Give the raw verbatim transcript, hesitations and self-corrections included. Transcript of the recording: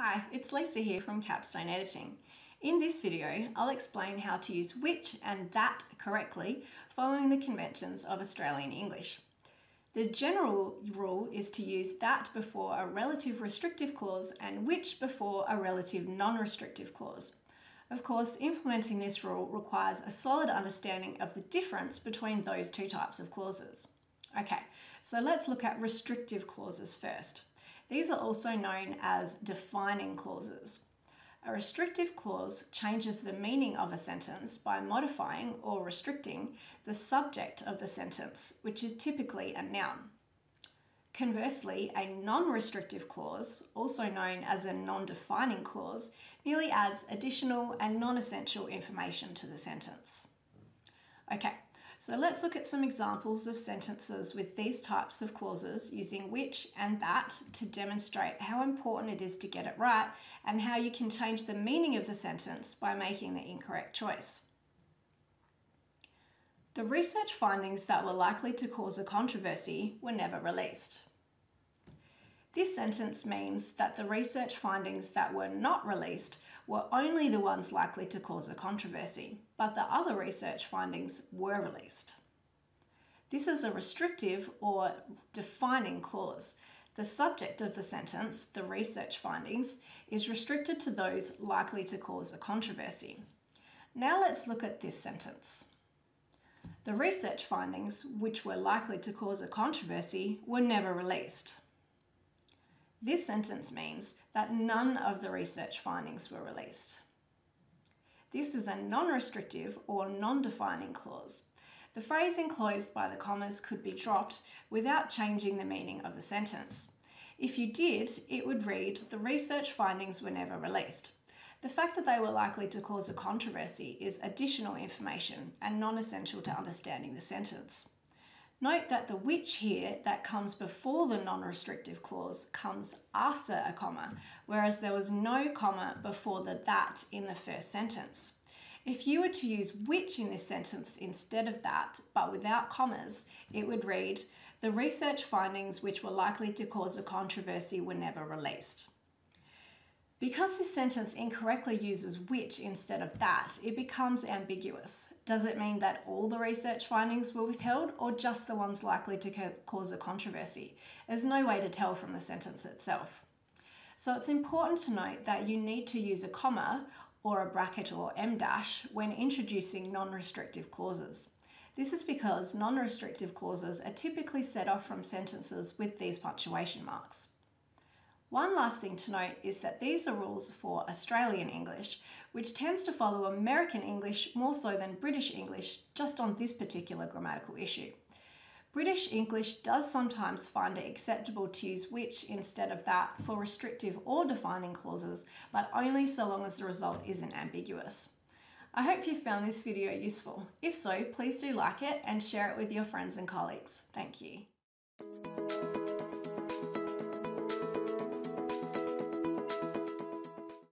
Hi, it's Lisa here from Capstone Editing. In this video, I'll explain how to use which and that correctly following the conventions of Australian English. The general rule is to use that before a relative restrictive clause and which before a relative non-restrictive clause. Of course, implementing this rule requires a solid understanding of the difference between those two types of clauses. Okay, so let's look at restrictive clauses first. These are also known as defining clauses. A restrictive clause changes the meaning of a sentence by modifying or restricting the subject of the sentence, which is typically a noun. Conversely, a non-restrictive clause, also known as a non-defining clause, merely adds additional and non-essential information to the sentence. Okay, so let's look at some examples of sentences with these types of clauses using which and that to demonstrate how important it is to get it right and how you can change the meaning of the sentence by making the incorrect choice. The research findings that were likely to cause a controversy were never released. This sentence means that the research findings that were not released were only the ones likely to cause a controversy, but the other research findings were released. This is a restrictive or defining clause. The subject of the sentence, the research findings, is restricted to those likely to cause a controversy. Now let's look at this sentence. The research findings, which were likely to cause a controversy, were never released. This sentence means that none of the research findings were released. This is a non-restrictive or non-defining clause. The phrase enclosed by the commas could be dropped without changing the meaning of the sentence. If you did, it would read, the research findings were never released. The fact that they were likely to cause a controversy is additional information and non-essential to understanding the sentence. Note that the which here that comes before the non-restrictive clause comes after a comma, whereas there was no comma before the that in the first sentence. If you were to use which in this sentence instead of that, but without commas, it would read, the research findings which were likely to cause a controversy were never released. Because this sentence incorrectly uses which instead of that, it becomes ambiguous. Does it mean that all the research findings were withheld or just the ones likely to co- cause a controversy? There's no way to tell from the sentence itself. So it's important to note that you need to use a comma or a bracket or em dash when introducing non-restrictive clauses. This is because non-restrictive clauses are typically set off from sentences with these punctuation marks. One last thing to note is that these are rules for Australian English, which tends to follow American English more so than British English, just on this particular grammatical issue. British English does sometimes find it acceptable to use which instead of that for restrictive or defining clauses, but only so long as the result isn't ambiguous. I hope you found this video useful. If so, please do like it and share it with your friends and colleagues. Thank you.